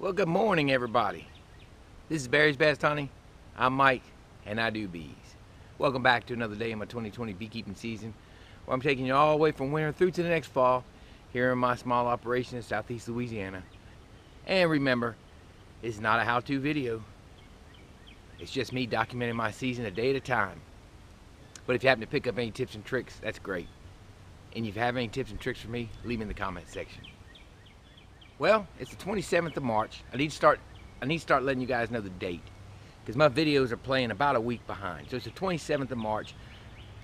Well, good morning, everybody. This is Barry's Best, honey. I'm Mike, and I do bees. Welcome back to another day in my 2020 beekeeping season, where I'm taking you all the way from winter through to the next fall here in my small operation in Southeast Louisiana. And remember, it's not a how-to video. It's just me documenting my season a day at a time. But if you happen to pick up any tips and tricks, that's great. And if you have any tips and tricks for me, leave them in the comment section. Well, it's the 27th of March. I need to start letting you guys know the date, because my videos are playing about a week behind. So it's the 27th of March.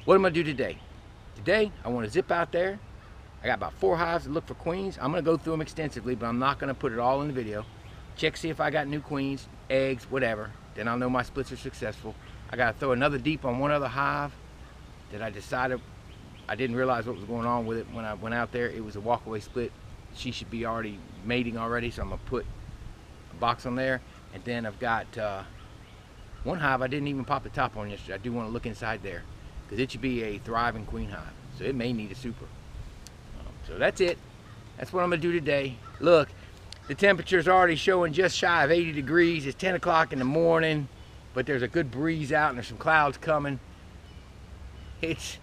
What am I gonna do today? Today, I wanna zip out there. I got about 4 hives to look for queens. I'm gonna go through them extensively, but I'm not gonna put it all in the video. Check, see if I got new queens, eggs, whatever. Then I'll know my splits are successful. I gotta throw another deep on one other hive that I decided, I didn't realize what was going on with it when I went out there. It was a walkaway split. She should be already mating already, so I'm gonna put a box on there. And then I've got one hive I didn't even pop the top on yesterday. I do want to look inside there, because it should be a thriving queen hive, so it may need a super. So that's it. That's what I'm gonna do today. Look, the temperature's already showing just shy of 80 degrees. It's 10 o'clock in the morning, but there's a good breeze out and there's some clouds coming. It's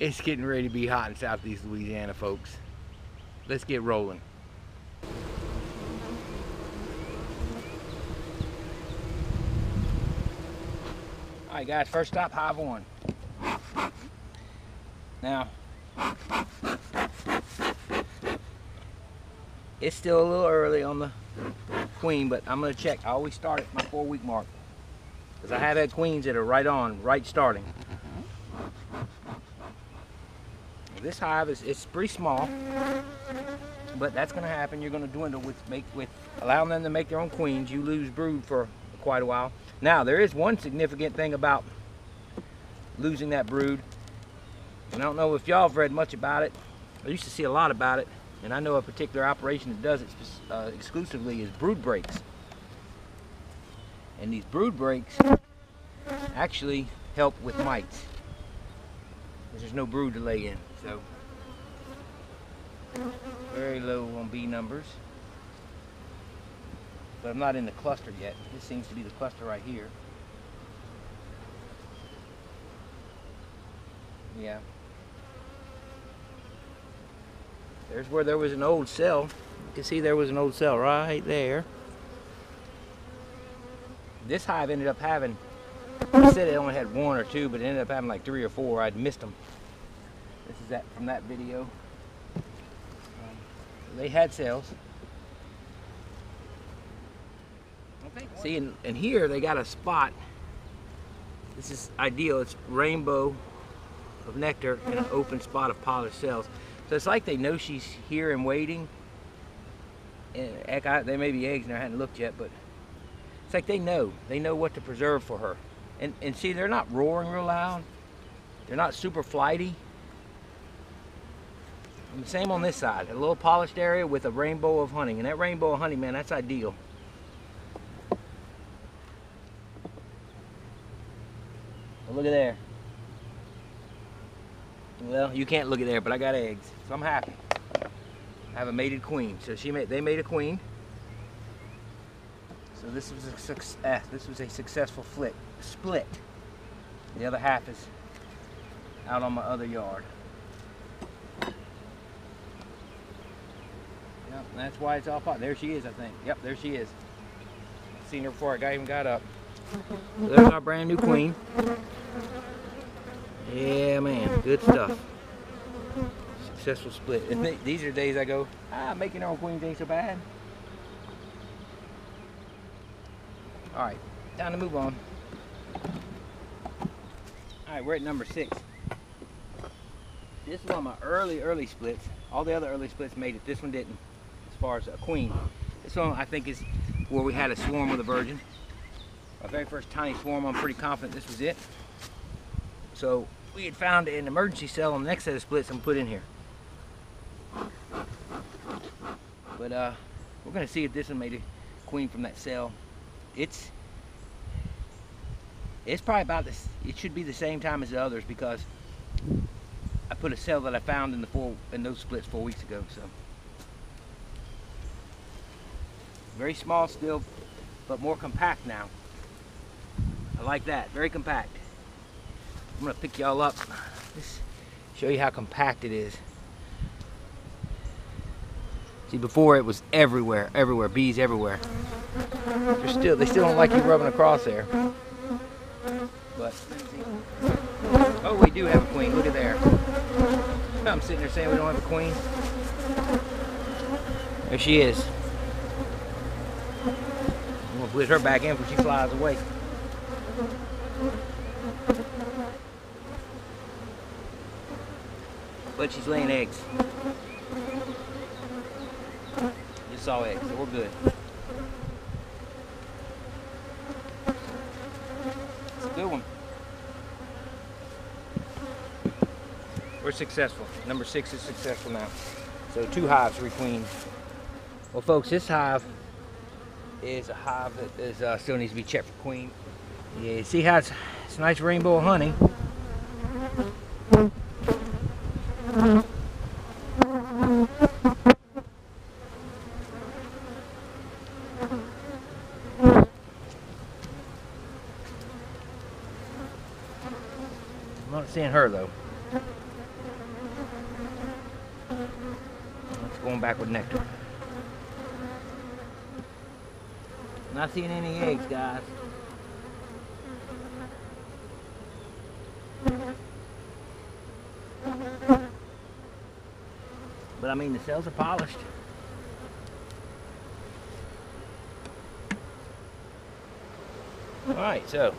getting ready to be hot in Southeast Louisiana, folks. Let's get rolling. All right, guys, first stop, hive 1. Now, it's still a little early on the queen, but I'm gonna check. I always start at my 4-week mark, because I have had queens that are right starting. This hive is pretty small, but that's going to happen. You're going to dwindle with allowing them to make their own queens. You lose brood for quite a while. Now, there is one significant thing about losing that brood, and I don't know if y'all have read much about it. I used to see a lot about it, and I know a particular operation that does it exclusively is brood breaks. And these brood breaks actually help with mites. There's no brood to lay in, so very low on bee numbers. But I'm not in the cluster yet. This seems to be the cluster right here. Yeah. There's where there was an old cell. You can see there was an old cell right there. This hive ended up having, I said it only had 1 or 2, but it ended up having like 3 or 4. I'd missed them. This is that from that video. They had cells. See, and here they got a spot. This is ideal. It's rainbow of nectar and an open spot of pollard cells. So it's like they know she's here and waiting. And there may be eggs in there. I hadn't looked yet, but it's like they know. They know what to preserve for her. And see, they're not roaring real loud. They're not super flighty. And the same on this side. A little polished area with a rainbow of honey. And that rainbow of honey, man, that's ideal. Well, look at there. Well, you can't look at there, but I got eggs. So I'm happy. I have a mated queen. So they made a queen. So this was a success. This was a successful split. The other half is out on my other yard. Yep, and that's why it's all pot. There she is, I think. Yep, there she is. I've seen her before I even got up. So there's our brand new queen. Yeah, man, good stuff. Successful split. And these are days I go, making our own queens ain't so bad. All right, time to move on. All right, we're at number 6. This is one of my early splits. All the other early splits made it. This one didn't, as far as a queen. This one, I think, is where we had a swarm of the virgin. My very first tiny swarm, I'm pretty confident this was it. So we had found an emergency cell on the next set of splits and put in here. But we're gonna see if this one made a queen from that cell. It's probably about this. It should be the same time as the others, because I put a cell that I found in those splits 4 weeks ago. So Very small still, but more compact now. I like that, very compact. I'm gonna pick y'all up, just show you how compact it is. See, before it was everywhere, everywhere, bees everywhere. They still don't like you rubbing across there. But, oh, we do have a queen, look at there. I'm sitting there saying we don't have a queen. There she is. I'm gonna put her back in before she flies away. But she's laying eggs. Just saw eggs, so we're good. It's a good one. We're successful. Number 6 is successful now. So 2 hives requeened. Well, folks, this hive is a hive that is, still needs to be checked for queen. Yeah, you see how it's a nice rainbow of honey. I'm not seeing her though. It's going back with nectar. Not seeing any eggs, guys. But I mean, the cells are polished. Alright, so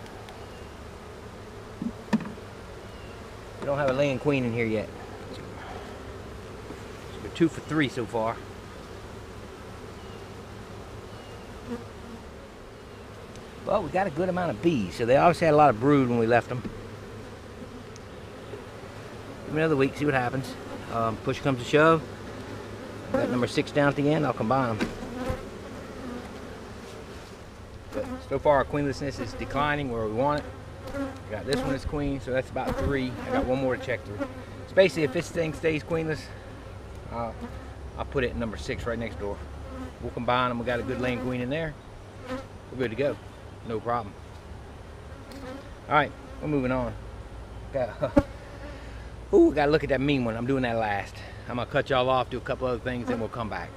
we don't have a laying queen in here yet. So we're 2 for 3 so far. Well, we got a good amount of bees, so they obviously had a lot of brood when we left them. Give me another week, see what happens. Push comes to shove. Got number 6 down at the end, I'll combine them. But so far, our queenlessness is declining where we want it. I got this one as queen, so that's about 3. I got one more to check through. So basically, if this thing stays queenless, I'll put it in number 6 right next door. We'll combine them, we got a good laying queen in there. We're good to go. No problem. Alright, we're moving on. Ooh, gotta look at that mean one. I'm doing that last. I'm gonna cut y'all off, do a couple other things, then we'll come back.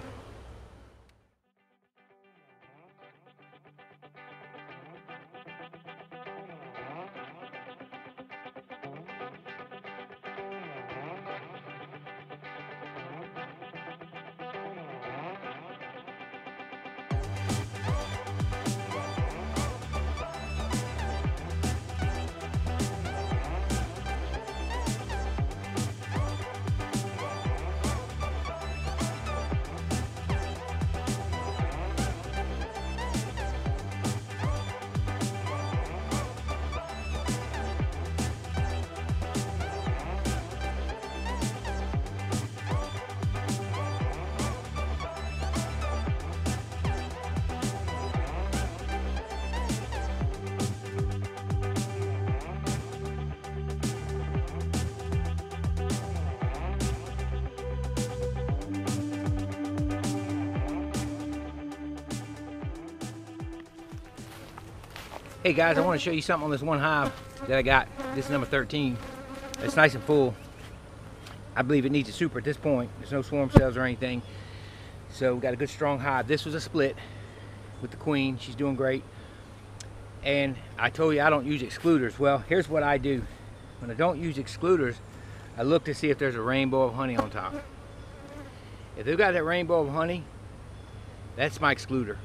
Hey guys, I want to show you something on this one hive that I got. This is number 13. It's nice and full. I believe it needs a super at this point. There's no swarm cells or anything. So we got a good strong hive. This was a split with the queen. She's doing great. And I told you I don't use excluders. Well, here's what I do. When I don't use excluders, I look to see if there's a rainbow of honey on top. If they've got that rainbow of honey, that's my excluder.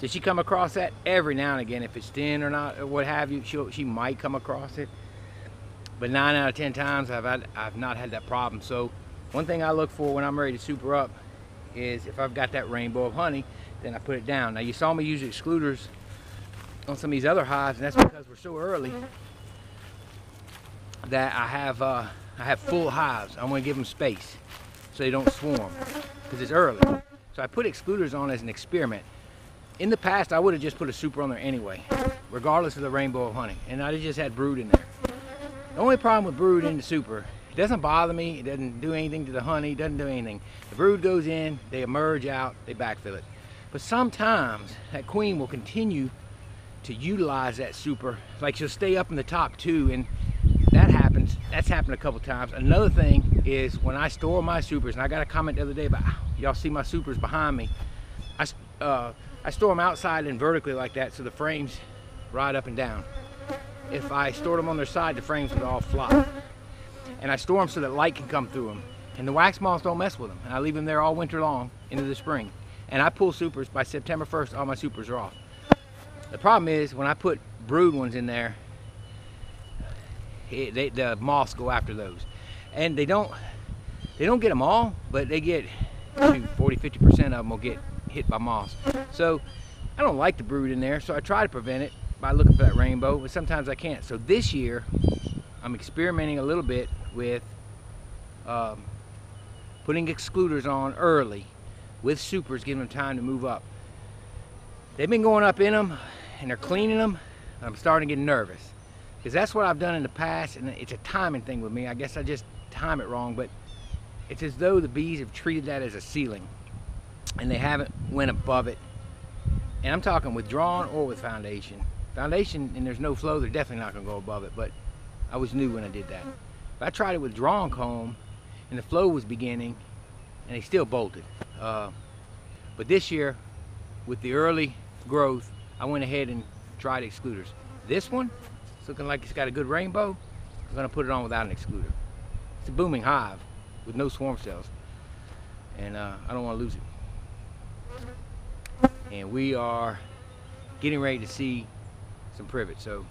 Did she come across that? Every now and again, if it's thin or not, or what have you, she might come across it. But 9 out of 10 times, I've not had that problem. So one thing I look for when I'm ready to super up is if I've got that rainbow of honey, then I put it down. Now you saw me use excluders on some of these other hives, and that's because we're so early that I have full hives. I want to give them space so they don't swarm because it's early. So I put excluders on as an experiment. In the past, I would have just put a super on there anyway, regardless of the rainbow of honey, and I just had brood in there. The only problem with brood in the super It doesn't bother me. It doesn't do anything to the honey. It doesn't do anything. The brood goes in, they emerge out, they backfill it. But sometimes that queen will continue to utilize that super. Like she'll stay up in the top two, and that happens. That's happened a couple times. Another thing is when I store my supers, and I got a comment the other day about, y'all see my supers behind me. I store them outside and vertically like that, so the frames ride up and down. If I stored them on their side, the frames would all flop. And I store them so that light can come through them. And the wax moths don't mess with them. And I leave them there all winter long into the spring. And I pull supers. By September 1st, all my supers are off. The problem is when I put brood ones in there, the moths go after those. And they don't get them all, but they get 40–50% of them will get hit by moths. So I don't like the brood in there, so I try to prevent it by looking for that rainbow, but sometimes I can't. So this year, I'm experimenting a little bit with putting excluders on early with supers, giving them time to move up. They've been going up in them, and they're cleaning them, and I'm starting to get nervous, because that's what I've done in the past, and it's a timing thing with me. I guess I just time it wrong, but it's as though the bees have treated that as a ceiling, and they haven't went above it. And I'm talking withdrawn or with foundation. Foundation, and there's no flow, they're definitely not gonna go above it, but I was new when I did that. But I tried it with drawn comb, and the flow was beginning, and they still bolted. But this year, with the early growth, I went ahead and tried excluders. This one, it's looking like it's got a good rainbow. I'm gonna put it on without an excluder. It's a booming hive with no swarm cells, and I don't wanna lose it. And we are getting ready to see some privet. So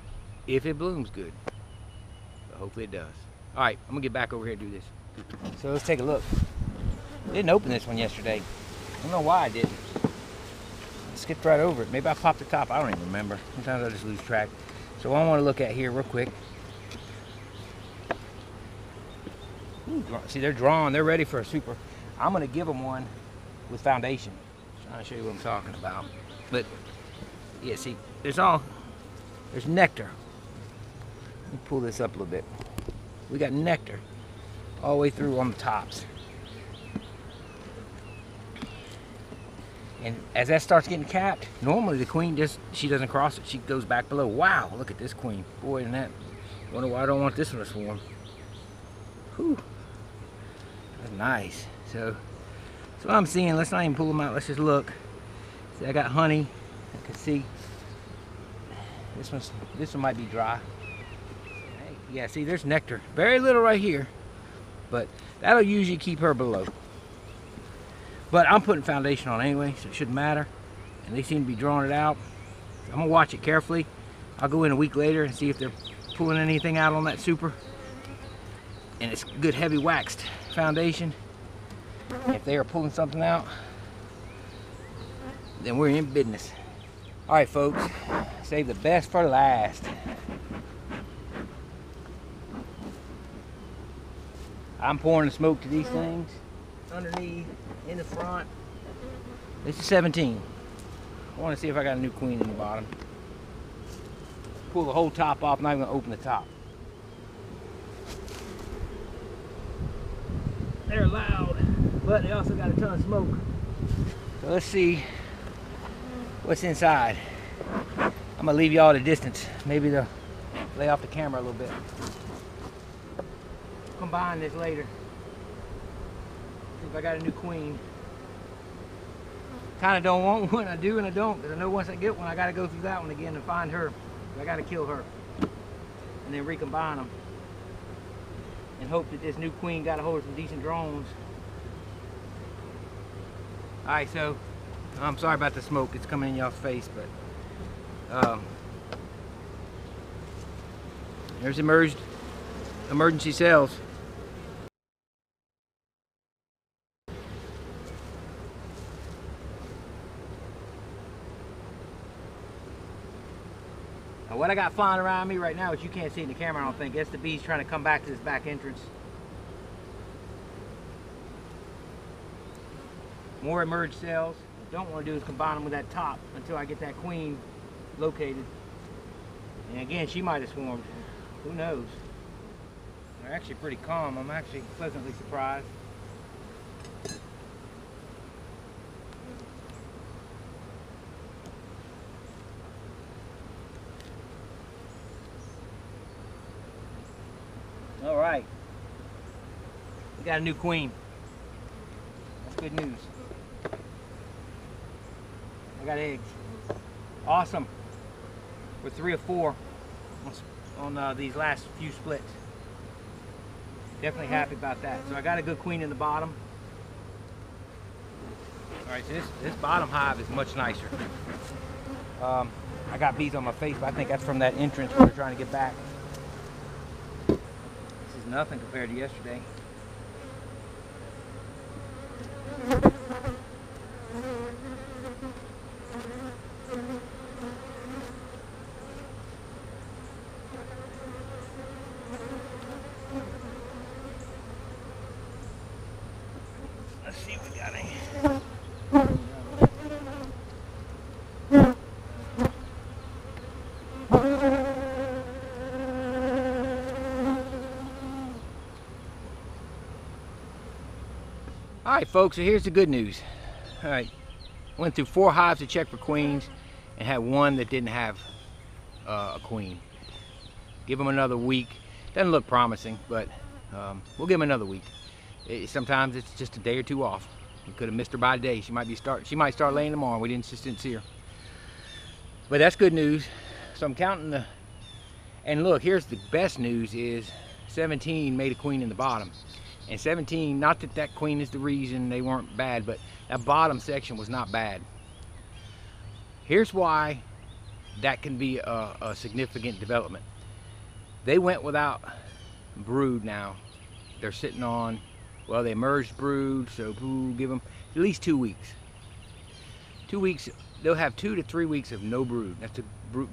if it blooms, good. But hopefully it does. All right, I'm gonna get back over here and do this. So let's take a look. Didn't open this one yesterday. I don't know why I didn't. I skipped right over it. Maybe I popped the top. I don't even remember. Sometimes I just lose track. So what I want to look at here real quick. Ooh, see, they're drawn. They're ready for a super. I'm gonna give them one with foundation. I'll show you what I'm talking about. But yeah, see, there's nectar. Let me pull this up a little bit. We got nectar all the way through on the tops. And as that starts getting capped, normally the queen she doesn't cross it. She goes back below. Wow, look at this queen. Boy, isn't that. Wonder why I don't want this one to swarm. Whew. That's nice. So I'm seeing, let's not even pull them out, let's just look. See, I got honey, I can see. This one might be dry. Hey, yeah, see, there's nectar. Very little right here, but that'll usually keep her below. But I'm putting foundation on anyway, so it shouldn't matter. And they seem to be drawing it out. I'm gonna watch it carefully. I'll go in a week later and see if they're pulling anything out on that super. And it's good heavy waxed foundation. If they are pulling something out, then we're in business. All right, folks, save the best for last. I'm pouring the smoke to these things. Underneath, in the front. This is 17. I want to see if I got a new queen in the bottom. Pull the whole top off, not even going to open the top. They're loud, but they also got a ton of smoke. So let's see what's inside. I'm gonna leave y'all at a distance. Maybe they'll lay off the camera a little bit. We'll combine this later. See if I got a new queen. Kinda don't want one, I do and I don't, because I know once I get one, I gotta go through that one again and find her. I gotta kill her. And then recombine them. And hope that this new queen got a hold of some decent drones. Alright, so I'm sorry about the smoke, it's coming in y'all's face, but there's emerged emergency cells. Now what I got flying around me right now, which you can't see in the camera, I don't think, that's the bees trying to come back to this back entrance. More emerge cells. What I don't want to do is combine them with that top until I get that queen located. And again, she might have swarmed. Who knows? They're actually pretty calm. I'm actually pleasantly surprised. All right, we got a new queen. That's good news. I got eggs. Awesome. We're 3 of 4 on these last few splits. Definitely happy about that. So I got a good queen in the bottom. All right, so this bottom hive is much nicer. I got bees on my face, but I think that's from that entrance we were trying to get back. This is nothing compared to yesterday. Alright folks, so here's the good news. Alright, went through 4 hives to check for queens and had one that didn't have a queen. Give them another week. Doesn't look promising, but we'll give them another week. Sometimes it's just a day or two off. You could have missed her by a day. She might start laying tomorrow. We just didn't see her. But that's good news. So I'm counting the, and look, here's the best news is 17 made a queen in the bottom. And 17, not that that queen is the reason they weren't bad, but that bottom section was not bad. Here's why that can be a significant development. They went without brood now. They're sitting on, well, they merged brood, so we'll give them at least 2 weeks. 2 weeks, they'll have 2 to 3 weeks of no brood. That's a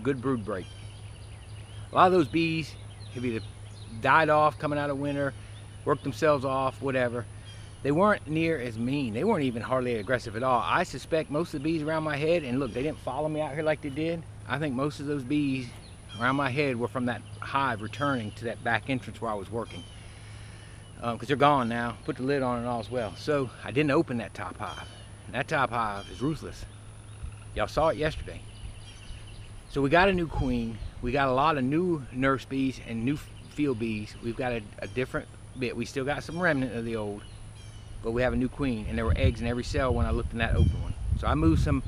good brood break. A lot of those bees have either died off coming out of winter, worked themselves off, whatever. They weren't near as mean. They weren't even hardly aggressive at all. I suspect most of the bees around my head, and look, they didn't follow me out here like they did. I think most of those bees around my head were from that hive returning to that back entrance where I was working. Because they're gone now. Put the lid on and all as well. So I didn't open that top hive. And that top hive is ruthless. Y'all saw it yesterday. So we got a new queen. We got a lot of new nurse bees and new field bees. We've got a different bit. We still got some remnant of the old, but we have a new queen, and there were eggs in every cell when I looked in that open one. So I moved some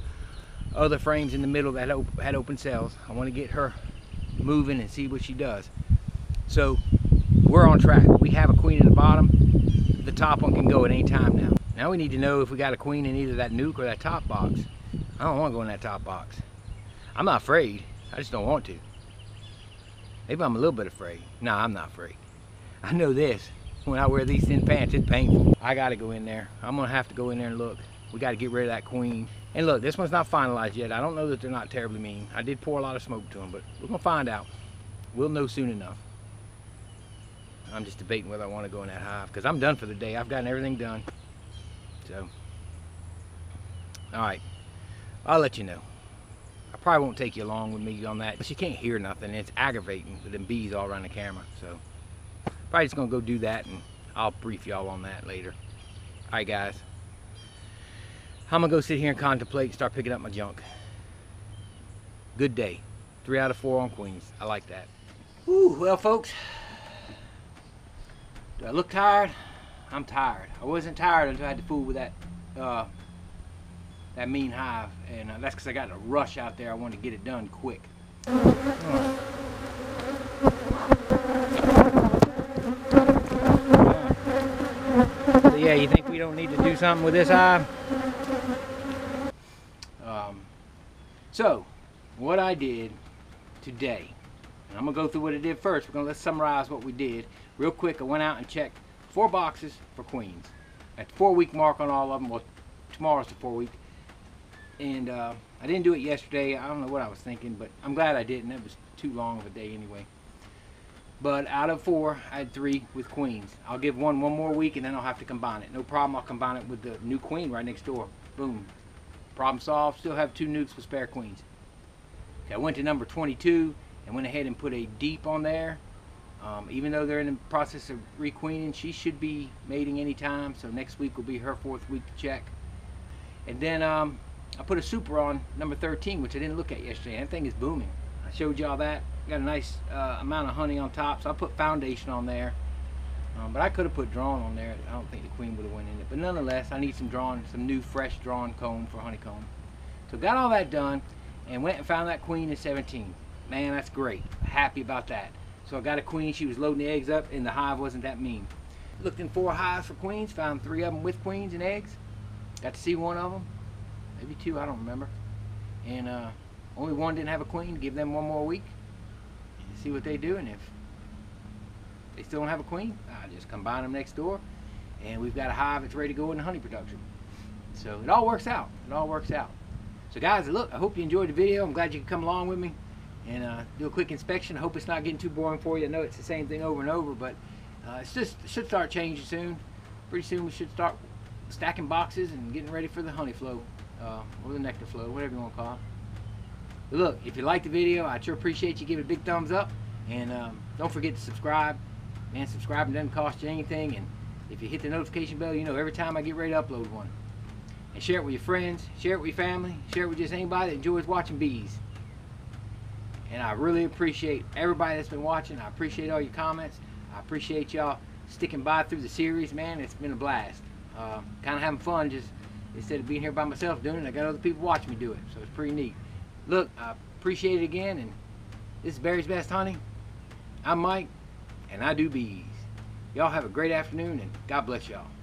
other frames in the middle that had open cells. I want to get her moving and see what she does. So we're on track. We have a queen in the bottom. The top one can go at any time now. Now we need to know if we got a queen in either that nuke or that top box. I don't want to go in that top box. I'm not afraid. I just don't want to. Maybe I'm a little bit afraid. No, I'm not afraid. I know this. When I wear these thin pants, it's painful. I gotta go in there. I'm gonna have to go in there and look. We gotta get rid of that queen. And look, this one's not finalized yet. I don't know that they're not terribly mean. I did pour a lot of smoke to them, but we're gonna find out. We'll know soon enough. I'm just debating whether I wanna go in that hive, because I'm done for the day. I've gotten everything done. So, all right, I'll let you know. I probably won't take you along with me on that, but you can't hear nothing. It's aggravating with them bees all around the camera, so. Probably just gonna go do that, and I'll brief y'all on that later. All right, guys. I'm gonna go sit here and contemplate and start picking up my junk. Good day. 3 out of 4 on queens. I like that. Ooh, well, folks. Do I look tired? I'm tired. I wasn't tired until I had to fool with that that mean hive, and that's because I got a rush out there. I wanted to get it done quick. Yeah, you think we don't need to do something with this hive? So, what I did today, and I'm going to go through what I did first. We're going to let's summarize what we did. Real quick, I went out and checked 4 boxes for queens. At the 4-week mark on all of them, well, tomorrow's the 4-week. And I didn't do it yesterday. I don't know what I was thinking, but I'm glad I didn't. It was too long of a day anyway. But out of 4, I had 3 with queens. I'll give one more week, and then I'll have to combine it. No problem, I'll combine it with the new queen right next door. Boom. Problem solved. Still have 2 nukes with spare queens. Okay, I went to number 22 and went ahead and put a deep on there. Even though they're in the process of requeening, she should be mating anytime, so next week will be her fourth week to check. And then I put a super on number 13, which I didn't look at yesterday. That thing is booming. I showed y'all that. Got a nice amount of honey on top, so I put foundation on there. But I could have put drawn on there. I don't think the queen would have went in it. But nonetheless, I need some drawn, some new fresh drawn comb for honeycomb. So got all that done and went and found that queen at 17. Man, that's great. Happy about that. So I got a queen. She was loading the eggs up and the hive wasn't that mean. Looked in 4 hives for queens, found 3 of them with queens and eggs. Got to see one of them. Maybe 2, I don't remember. And only one didn't have a queen. Give them one more week. See what they do, and if they still don't have a queen, I just combine them next door, and we've got a hive that's ready to go into honey production. So it all works out. It all works out. So guys, look, I hope you enjoyed the video. I'm glad you could come along with me and do a quick inspection. I hope it's not getting too boring for you. I know it's the same thing over and over, but it's just, it should start changing soon. Pretty soon we should start stacking boxes and getting ready for the honey flow, or the nectar flow, whatever you want to call it. Look, if you liked the video, I'd sure appreciate you. Give it a big thumbs up, and don't forget to subscribe. Man, subscribing doesn't cost you anything, and if you hit the notification bell, you know every time I get ready to upload one. And share it with your friends, share it with your family, share it with just anybody that enjoys watching bees. And I really appreciate everybody that's been watching. I appreciate all your comments. I appreciate y'all sticking by through the series, man. It's been a blast. Kind of having fun, just instead of being here by myself doing it, I got other people watching me do it, so it's pretty neat. Look, I appreciate it again, and this is Barry's Best Honey. I'm Mike, and I do bees. Y'all have a great afternoon, and God bless y'all.